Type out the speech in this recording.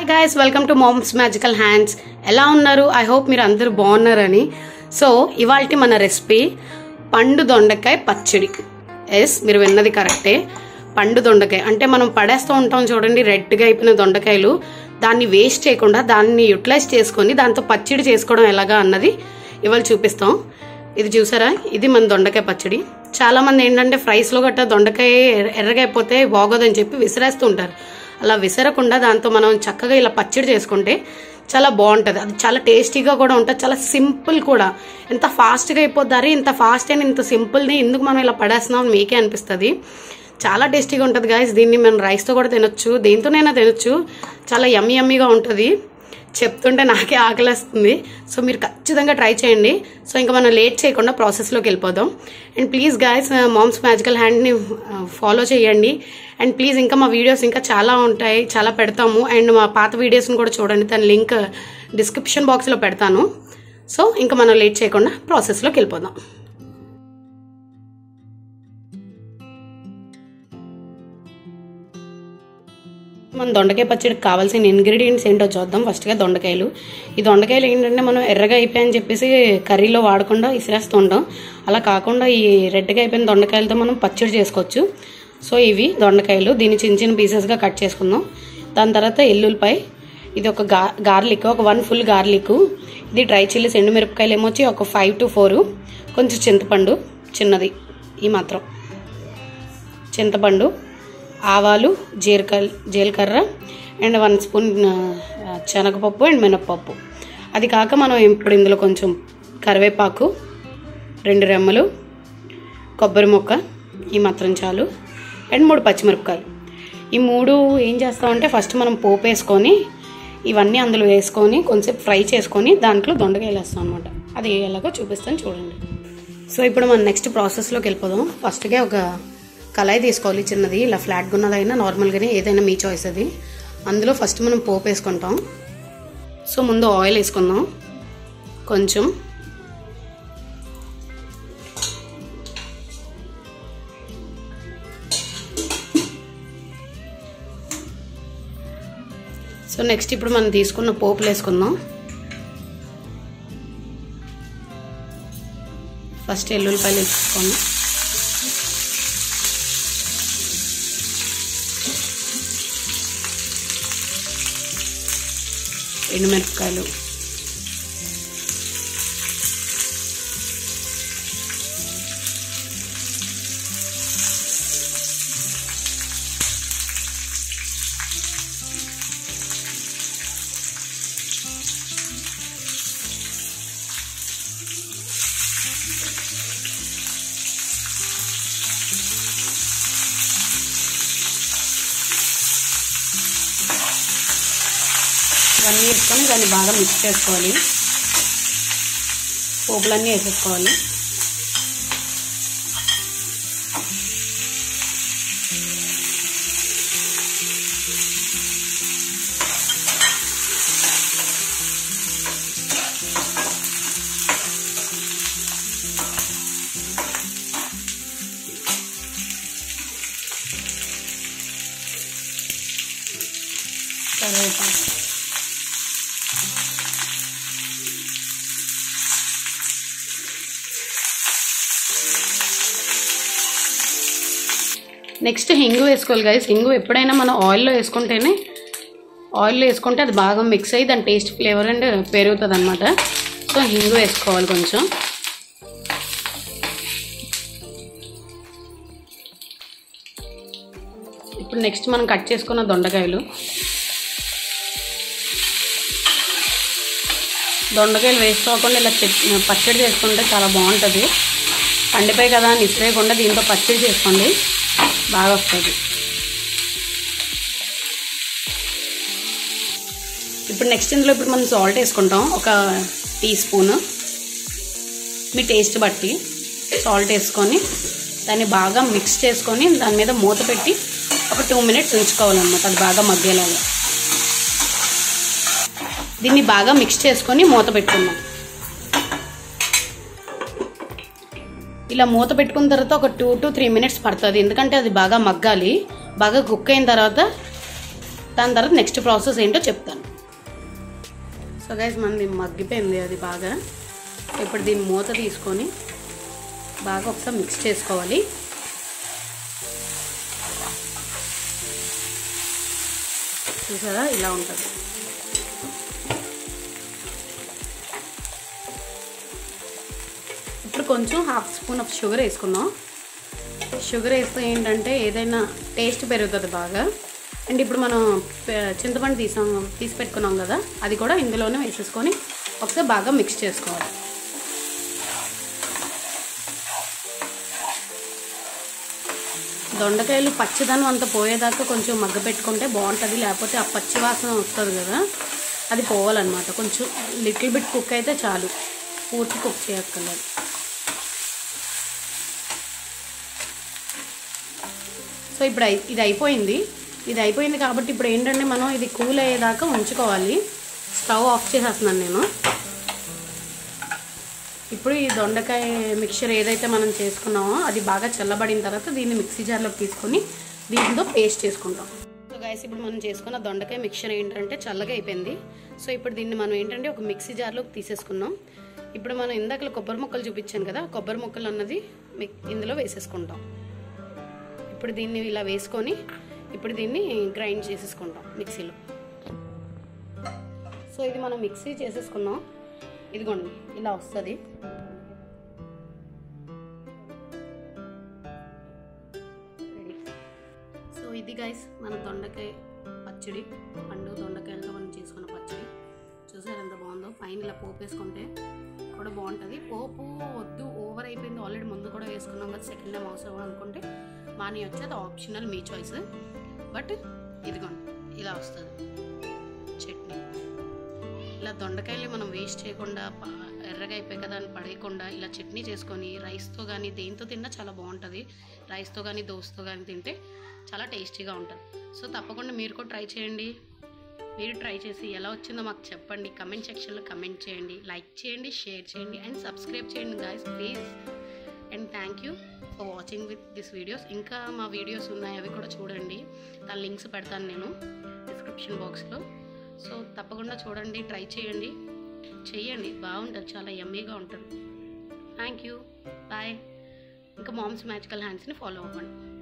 Hi guys welcome to moms magical hands ఎలా ఉన్నారు I hope మీరు అందరూ బాగున్నారని సో ఇవాల్టి మన రెసిపీ పండు దొండకాయ పచ్చడి yes మీరు విన్నది కరెక్టే పండు దొండకాయ అంటే మనం పడేస్తూ ఉంటాం చూడండి రెడ్ గా అయిపోయిన దొండకాయలు దాన్ని వేస్ట్ చేయకుండా దాన్ని యూటిలైజ్ చేసుకొని దాంతో పచ్చడి చేసుకోవడం ఎలాగా అన్నది ఇవాల్ చూపిస్తాం ఇది చూసారా ఇది మన దొండకాయ పచ్చడి చాలా మంది ఏంటంటే ఫ్రైస్ లో గట్ట దొండకాయ ఎర్రగా అయిపోతే బాగోదని చెప్పి విసిరేస్తూ ఉంటారు అలా విసరకుండా దాంతో మనం చక్కగా ఇలా పచ్చడి చేసుకుంటే చాలా బాగుంటది అది చాలా టేస్టీగా కూడా ఉంటది చాలా సింపుల్ కూడా ఎంత ఫాస్ట్ గా అయిపోతారు ఇంత ఫాస్ట్ అండ్ ఇంత సింపుల్ ని ఎందుకు మనం ఇలా పడేస్తున్నాం మీకే అనిపిస్తది చాలా టేస్టీగా ఉంటది గాయ్స్ దీన్ని మనం రైస్ తో కూడా తినొచ్చు దేంతోనైనా తినొచ్చు చాలా యమ్మీ యమ్మీగా ఉంటది చెప్తుంటే నాకే ఆకలేస్తుంది సో మీరు ఖచ్చితంగా ట్రై చేయండి సో ఇంకా మనం లేట్ చేయకుండా ప్రాసెస్ లోకి వెళ్ళిపోదాం and please guys moms magical hand ని ఫాలో చేయండి అండ్ ప్లీజ్ ఇంకా మా వీడియోస్ ఇంకా చాలా ఉంటాయి చాలా పెడతాము అండ్ మా పాత వీడియోస్ ని కూడా చూడండి దాని లింక్ డిస్క్రిప్షన్ బాక్స్ లో పెడతాను సో ఇంకా మనం లేట్ చేయకుండా ప్రాసెస్ లోకి వెళ్ళిపోదాం मन दొండకాయ పచ్చడి కావాల్సిన ఇంగ్రీడియెంట్స్ ఏంటో చూద్దాం ఫస్ట్ గా దొండకాయలు ఈ దొండకాయలు ఏంటంటే మనం ఎర్రగా అయిపోయాయని చెప్పేసి కర్రీలో వాడకుండా ఇసిరేస్తూ ఉంటాం అలా కాకుండా ఈ రెడ్ గా అయిపోయిన దొండకాయలతో మనం పచ్చడి చేసుకోవచ్చు సో ఇవి దొండకాయలు దీని చిన్న చిన్న పీసెస్ గా కట్ చేసుకుందాం దాని తర్వాత ఎల్లుల్లిపాయ ఇది ఒక గార్లిక్ ఒక 1 ఫుల్ గార్లిక్ ఇది డ్రై చిల్లీస్ ఎండు మిరపకాయలు ఏమొచ్చి ఒక 5 to 4 కొంచెం చింతపండు చిన్నది ఈ మాత్రం చింతపండు ఆవాలు జీలకర్ర అండ్ 1 స్పూన్ శనగపప్పు అండ్ మినపప్పు అది కాక మనం ఇప్పుడు ఇందులో కొంచెం కరివేపాకు 2 రెమ్మలు కొబ్బరి ముక్క ఈ మాత్రం చాలు అండ్ 3 పచ్చిమిరపకాయలు ఈ మూడు ఏం చేస్తామంటే ఫస్ట్ మనం పోపు వేసుకొని ఇవన్నీ అందులో వేసుకొని కొంచెం ఫ్రై చేసుకొని దాంట్లో దొండకాయలు వేస్తాం అన్నమాట అది ఎలాగో చూపిస్తాను చూడండి సో ఇప్పుడు మనం నెక్స్ట్ ప్రాసెస్ లోకి వెళ్ళిపోదాం ఫస్ట్ గా ఒక కళాయి తీసుకోవాలి చిన్నది ఇలా ఫ్లాట్ గా ఉన్నదైనా నార్మల్ గానే ఏదైనా మీ చాయిస్ అది అందులో ఫస్ట్ మనం పోపు వేసుకుంటాం సో ముందు ఆయిల్ వేసుకుందాం కొంచెం సో నెక్స్ట్ ఇప్పుడు మనం తీసుకున్న పోపులు వేసుకుందాం ఫస్ట్ ఎల్లుల్లిపాయలు వేసుకుందాం ఎండుమిరపకాయలు అన్నీ వేసుకొని దాన్ని బాగా మిక్స్ చేసుకోవాలి పోపులన్నీ వేసేసుకోవాలి కరివేపాకు నెక్స్ట్ హింగు వేసుకోవాలి గైస్ హింగు ఎప్పుడైనా మనం ఆయిల్లో వేసుకుంటేనే ఆయిల్లో వేసుకుంటే అది బాగా మిక్స్ అయ్యి దాని టేస్ట్ ఫ్లేవర్ అండ్ పెరుగుతుంది అనమాట సో హింగు వేసుకోవాలి కొంచెం ఇప్పుడు నెక్స్ట్ మనం కట్ చేసుకున్న దొండకాయలు వేస్ట్ కాకుండా ఇలా పచ్చడి చేసుకుంటే చాలా బాగుంటుంది పండిపోయి కదా అని ఇసిరేయకుండా దీంతో పచ్చడి చేసుకోండి బాగా వస్తుంది ఇప్పుడు నెక్స్ట్ ఇందులో ఇప్పుడు మనం సాల్ట్ వేసుకుంటాం ఒక టీ స్పూన్ మీ టేస్ట్ బట్టి సాల్ట్ వేసుకొని దాన్ని బాగా మిక్స్ చేసుకొని దాని మీద మూత పెట్టి ఒక 2 minutes ఉంచుకోవాలన్నమాట అది బాగా మగ్గేలాగా దీన్ని బాగా మిక్స్ చేసుకొని మూత పెట్టుకున్నాం ఇలా మూత పెట్టుకున్న తర్వాత ఒక 2 to 3 minutes పడుతుంది ఎందుకంటే అది బాగా మగ్గాలి బాగా కుక్ అయిన తర్వాత దాని తర్వాత నెక్స్ట్ ప్రాసెస్ ఏంటో చెప్తాను. సో గైస్ మనది మగ్గిపోయింది, అది బాగా. ఇప్పుడు దీని మూత తీసుకొని బాగా ఒకసారి మిక్స్ చేసుకోవాలి. చూసారా ఇలా ఉంటుంది. ఇప్పుడు కొంచెం 1/2 స్పూన్ ఆఫ్ షుగర్ వేసుకున్నాం. షుగర్ వేస్తే ఏంటంటే ఏదైనా టేస్ట్ పెరుగుతుంది బాగా. అండ్ ఇప్పుడు మనం చింతపండు తీసి పెట్టుకున్నాం కదా, అది కూడా ఇందులోనే వేసేసుకొని ఒకసారి బాగా మిక్స్ చేసుకోవాలి. దొండకాయలు పచ్చిదనం అంతా పోయేదాకా కొంచెం మగ్గ పెట్టుకుంటే బాగుంటుంది, లేకపోతే ఆ పచ్చి వాసన వస్తుంది కదా, అది పోవాలన్నమాట. కొంచెం లిటిల్ బిట్ కుక్ అయితే చాలు, పూర్తి కుక్ చేయక్కర్లేదు. సో ఇప్పుడు ఇది అయిపోయింది కాబట్టి ఇప్పుడు ఏంటంటే మనం ఇది కూల్ అయ్యేదాకా ఉంచుకోవాలి. స్టవ్ ఆఫ్ చేసేస్తున్నాను నేను. ఇప్పుడు ఈ దొండకాయ మిక్చర్ ఏదైతే మనం చేసుకున్నామో అది బాగా చల్లబడిన తర్వాత దీన్ని మిక్సీ జార్లోకి తీసుకొని దీంతో పేస్ట్ చేసుకుంటాం. సో గైస్ ఇప్పుడు మనం చేసుకున్న దొండకాయ మిక్చర్ ఏంటంటే చల్లగా అయిపోయింది. సో ఇప్పుడు దీన్ని మనం ఏంటంటే ఒక మిక్సీ జార్లోకి తీసేసుకున్నాం. ఇప్పుడు మనం ఇందాక కొబ్బరి ముక్కలు చూపించాను కదా, కొబ్బరి ముక్కలు అన్నది ఇందులో వేసేసుకుంటాం. ఇప్పుడు దీన్ని ఇలా వేసుకొని ఇప్పుడు దీన్ని గ్రైండ్ చేసేసుకుంటాం మిక్సీలో. సో ఇది మనం మిక్సీ చేసేసుకున్నాం. ఇదిగోండి ఇలా వస్తుంది. సో ఇది గైస్ మన దొండకాయ పచ్చడి, పండు దొండకాయలతో మనం చేసుకున్న పచ్చడి. చూసారు ఎంత బాగుందో. పైన ఇలా పోపు వేసుకుంటే కూడా బాగుంటుంది. పోపు వద్దు, ఓవర్ అయిపోయింది ఆల్రెడీ, ముందు కూడా వేసుకున్నాం కదా, సెకండ్ టైం అవసరం అనుకుంటే మాని వచ్చి అది ఆప్షనల్, మీ చాయిస్. బట్ ఇదిగోండి ఇలా వస్తుంది చట్నీ. ఇలా దొండకాయలు మనం వేస్ట్ చేయకుండా, ఎర్రగా అయిపోయి కదా అని పడేయకుండా ఇలా చట్నీ చేసుకొని రైస్తో కానీ దేంతో తిన్నా చాలా బాగుంటుంది. రైస్తో కానీ దోశతో కానీ తింటే చాలా టేస్టీగా ఉంటుంది. సో తప్పకుండా మీరు కూడా ట్రై చేయండి. మీరు ట్రై చేసి ఎలా వచ్చిందో మాకు చెప్పండి. కమెంట్ సెక్షన్లో కమెంట్ చేయండి, లైక్ చేయండి, షేర్ చేయండి అండ్ సబ్స్క్రైబ్ చేయండి guys please. And thank you for watching with this videos. ఇంకా మా వీడియోస్ ఉన్నాయి, అవి కూడా చూడండి. దాని లింక్స్ పెడతాను నేను డిస్క్రిప్షన్ బాక్స్లో. సో తప్పకుండా చూడండి, ట్రై చేయండి, బాగుంటుంది, చాలా యమ్మీగా ఉంటుంది. Thank you, bye. ఇంకా మామ్స్ మ్యాజికల్ హ్యాండ్స్ని ఫాలో అవ్వండి.